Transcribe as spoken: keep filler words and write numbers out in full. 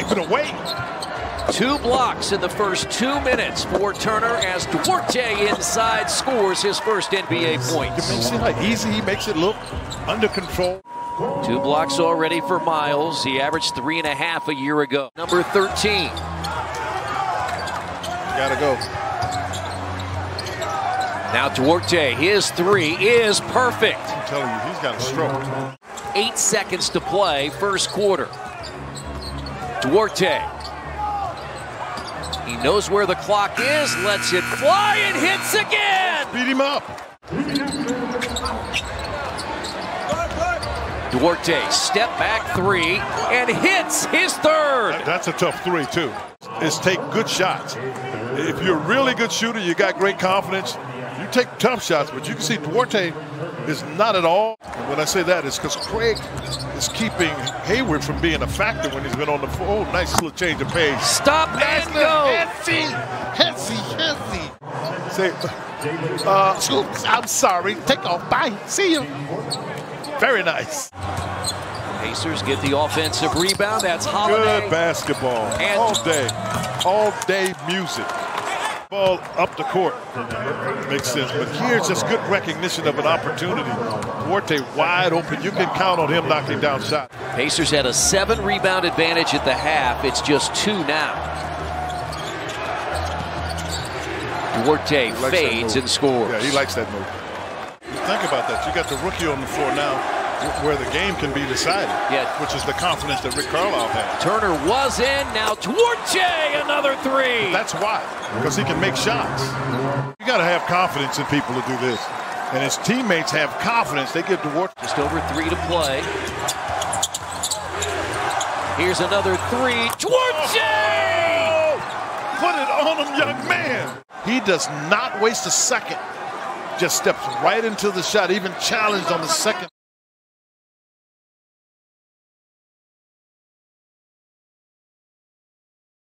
life and away. Two blocks in the first two minutes for Turner as Duarte inside scores his first N B A points. It makes it like easy. He makes it look under control. Two blocks already for Miles. He averaged three and a half a year ago. Number thirteen. Gotta go. Now Duarte, his three is perfect. I'm telling you, he's got a stroke. Eight seconds to play, first quarter. Duarte. He knows where the clock is, lets it fly, and hits again! Beat him up! Duarte, step back three, and hits his third! That, that's a tough three, too. It's take good shots. If you're a really good shooter, you got great confidence, you take tough shots, but you can see Duarte is not at all. And when I say that, it's because Craig is keeping Hayward from being a factor when he's been on the floor. Oh, nice little change of pace. Stop nice and go! Hetsy, hetsy, hetsy. Say, uh, oops, I'm sorry. Take off. Bye. See you. Very nice. Pacers get the offensive rebound. That's Holliday. Good basketball. And all day. All day music. Ball up the court. Makes sense. But here's just good recognition of an opportunity. Duarte wide open. You can count on him knocking down shots. Pacers had a seven rebound advantage at the half. It's just two now. Duarte fades and scores. Yeah, he likes that move. Think about that. You got the rookie on the floor now, where the game can be decided, yeah. Which is the confidence that Rick Carlisle had. Turner was in, now Duarte, another three. That's why, because he can make shots. You got to have confidence in people to do this. And his teammates have confidence. They give Duarte. Just over three to play. Here's another three. Duarte! Oh, put it on him, young man. He does not waste a second. Just steps right into the shot, even challenged on the second.